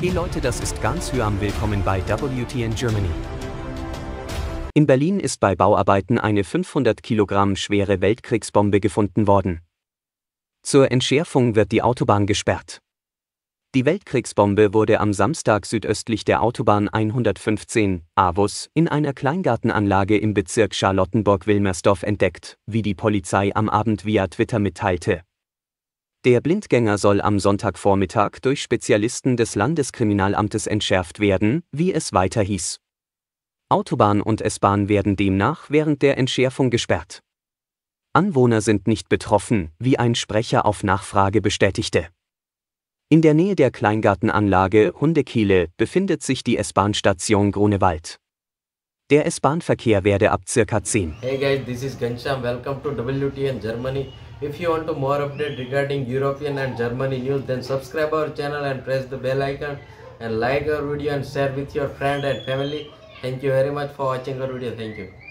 Hey Leute, das ist ganz Hyam, willkommen bei WTN Germany. In Berlin ist bei Bauarbeiten eine 500 Kilogramm schwere Weltkriegsbombe gefunden worden. Zur Entschärfung wird die Autobahn gesperrt. Die Weltkriegsbombe wurde am Samstag südöstlich der Autobahn 115, Avus, in einer Kleingartenanlage im Bezirk Charlottenburg-Wilmersdorf entdeckt, wie die Polizei am Abend via Twitter mitteilte. Der Blindgänger soll am Sonntagvormittag durch Spezialisten des Landeskriminalamtes entschärft werden, wie es weiter hieß. Autobahn und S-Bahn werden demnach während der Entschärfung gesperrt. Anwohner sind nicht betroffen, wie ein Sprecher auf Nachfrage bestätigte. In der Nähe der Kleingartenanlage Hundekehle befindet sich die S-Bahn-Station Grunewald. Der S-Bahn-Verkehr werde ab ca. 10. Hey guys, this is Ghanshyam. Welcome to WTN Germany. If you want to more update regarding European and Germany news, then subscribe our channel and press the bell icon and like our video and share with your friend and family. Thank you very much for watching our video. Thank you.